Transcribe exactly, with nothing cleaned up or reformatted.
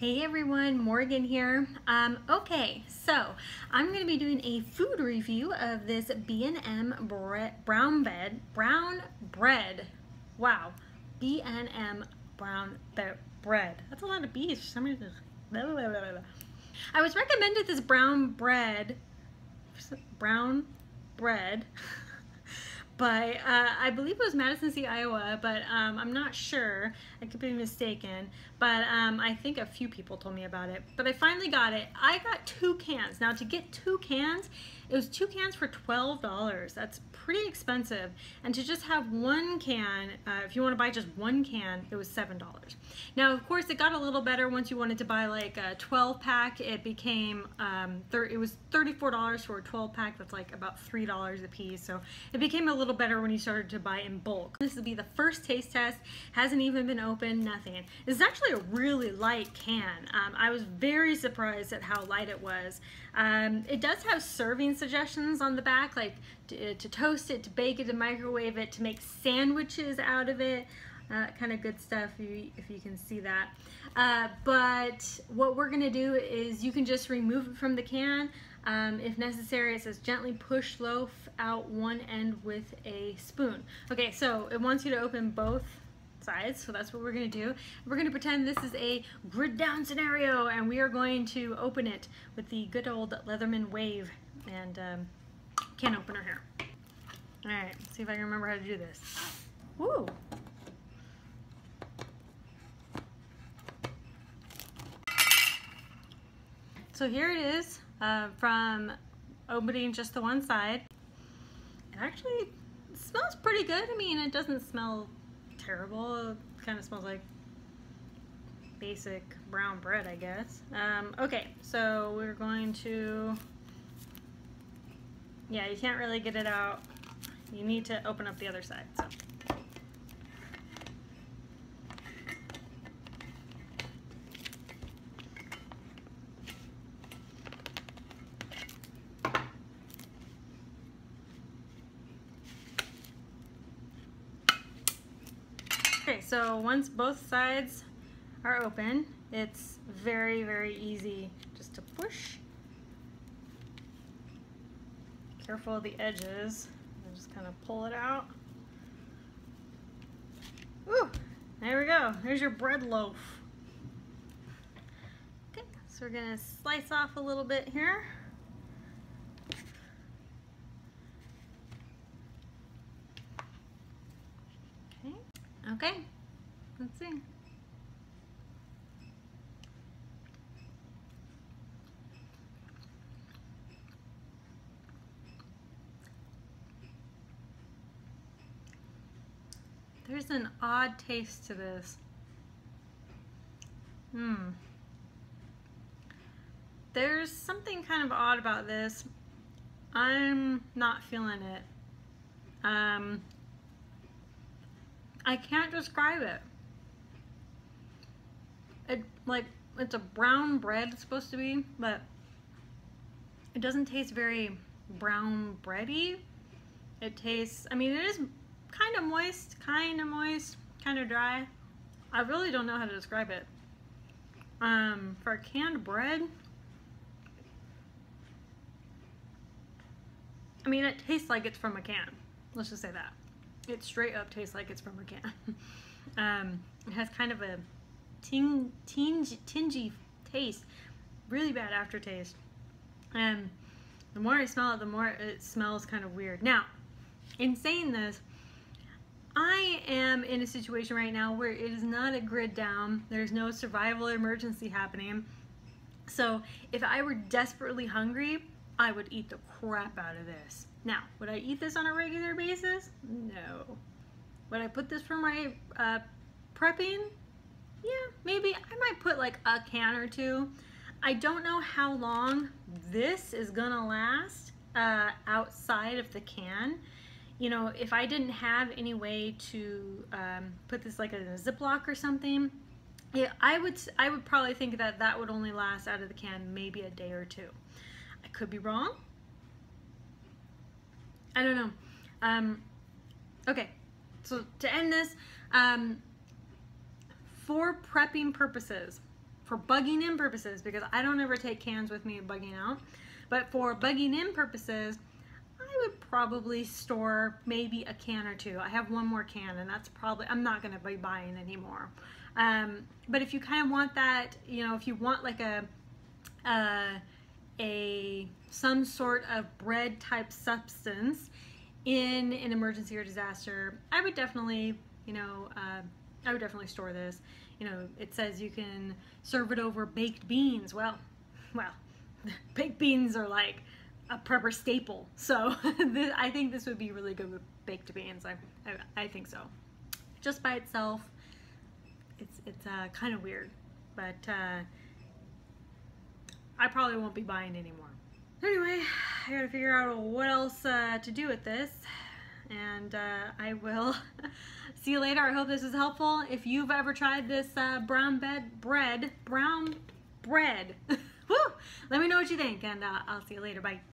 Hey everyone, Morgan here. Um, okay, so I'm going to be doing a food review of this B and M bre brown bed, brown bread. Wow, B and M brown bread. That's a lot of B's. For some reason. Blah, blah, blah, blah. I was recommended this brown bread, brown bread, by uh, I believe it was Madison City, Iowa, but um, I'm not sure. I could be mistaken, but um, I think a few people told me about it. But I finally got it. I got two cans. Now to get two cans, it was two cans for twelve dollars. That's pretty expensive. And to just have one can, uh, if you want to buy just one can, it was seven dollars. Now of course it got a little better once you wanted to buy like a twelve pack. It became um, it was thirty-four dollars for a twelve pack. That's like about three dollars a piece. So it became a little better when you started to buy in bulk. This will be the first taste test. Hasn't even been opened, nothing. This is actually a really light can. Um, I was very surprised at how light it was. Um, it does have serving suggestions on the back, like to, to toast it, to bake it, to microwave it, to make sandwiches out of it. Uh, kind of good stuff if you, if you can see that. Uh, but what we're gonna do is you can just remove it from the can. Um, if necessary, it says gently push loaf out one end with a spoon. Okay, so it wants you to open both sides, so that's what we're gonna do. We're gonna pretend this is a grid down scenario and we are going to open it with the good old Leatherman wave and um, can opener here. All right, let's see if I can remember how to do this. Woo! So here it is uh, from opening just the one side. It actually smells pretty good. I mean, it doesn't smell terrible. It kind of smells like basic brown bread, I guess. Um, okay, so we're going to, yeah, you can't really get it out. You need to open up the other side. So. Okay, so once both sides are open, it's very, very easy just to push. Careful of the edges. And just kind of pull it out. Ooh, there we go. There's your bread loaf. Okay, so we're gonna slice off a little bit here. Okay, let's see. There's an odd taste to this. Hmm. There's something kind of odd about this. I'm not feeling it. Um. I can't describe it. It like it's a brown bread it's supposed to be, but it doesn't taste very brown bready. It tastes, I mean, it is kind of moist, kind of moist, kind of dry. I really don't know how to describe it. Um, for canned bread, I mean, it tastes like it's from a can. Let's just say that. It straight up tastes like it's from a can. um, it has kind of a ting, tingy, tingy taste, really bad aftertaste. And um, the more I smell it, the more it smells kind of weird. Now, in saying this, I am in a situation right now where it is not a grid down. There's no survival emergency happening. So if I were desperately hungry, I would eat the crap out of this. Now, would I eat this on a regular basis? No. Would I put this for my uh, prepping? Yeah, maybe. I might put like a can or two. I don't know how long this is gonna last uh, outside of the can. You know, if I didn't have any way to um, put this like in a Ziploc or something, yeah, I would, I would probably think that that would only last out of the can maybe a day or two. I could be wrong. I don't know. Um, okay, so to end this, um, for prepping purposes, for bugging in purposes, because I don't ever take cans with me bugging out, but for bugging in purposes, I would probably store maybe a can or two. I have one more can, and that's probably, I'm not going to be buying anymore. Um, but if you kind of want that, you know, if you want like a, uh, a some sort of bread type substance in an emergency or disaster, I would definitely, you know, uh, I would definitely store this. You know, it says you can serve it over baked beans. Well, well, baked beans are like a prepper staple. So this, I think this would be really good with baked beans. I, I, I think so. Just by itself, it's, it's uh, kind of weird, but uh, I probably won't be buying anymore. Anyway, I gotta figure out what else uh, to do with this, and uh, I will see you later. I hope this is helpful. If you've ever tried this uh, brown bed bread, brown bread, woo, let me know what you think, and uh, I'll see you later. Bye.